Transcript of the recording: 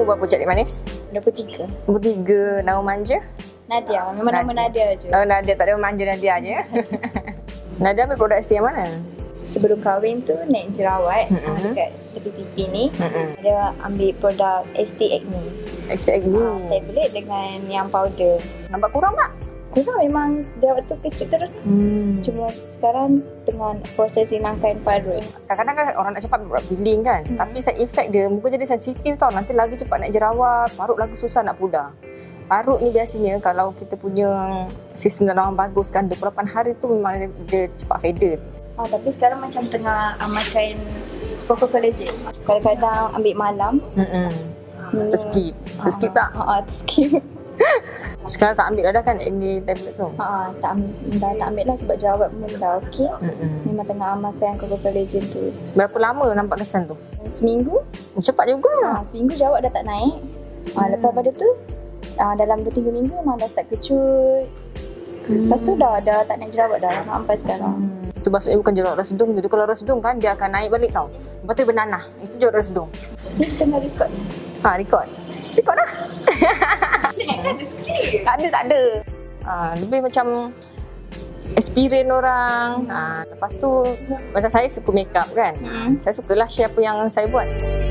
Umur berapa jadi manis? 23. 23. Nama manja? Nadia. Nama Nadia aja. Oh, Nadia, tak ada manja Nadia aja. Nadia ambil produk ST yang mana? Sebelum kahwin tu naik jerawat dekat tepi pipi ni, dia ambil produk ST Acme. ST Acme. Tablet dengan yang powder. Nampak kurang tak? Kurang, memang jerawat tu kecil terus. Cuma sekarang dengan proses hilangkan parut. Kadang-kadang orang nak cepat peeling kan, tapi side effect dia muka jadi sensitif tau. Nanti lagi cepat naik jerawat, parut lagi susah nak pudar. Parut ni biasanya kalau kita punya sistem dalam bagus kan, 28 hari tu memang dia cepat faded. Oh, tapi sekarang macam tengah makan Coca-Cola je. Kadang-kadang ambil malam. Terskip. Terskip tak? Terskip. Sekarang tak ambil dah kan ini tablet tu? Tak ambil lah sebab jerawat pun dah okey. Memang tengah amalkan Coca-Cola Legend tu. Berapa lama nampak kesan tu? Seminggu. Cepat juga. Seminggu jerawat dah tak naik. Lepas pada tu dalam 2-3 minggu memang dah start kecut. Lepas tu dah tak naik jerawat dah sampai sekarang. Itu maksudnya bukan jerawat resedung. Jadi kalau resedung kan dia akan naik balik tau. Lepas tu bernanah. Itu jerawat resedung. Ni kita nak record ni. Record. Record dah. Kan ada skrip. Tak ada. Lebih macam experience orang. Lepas tu macam saya suka makeup kan. Saya sukalah share apa yang saya buat.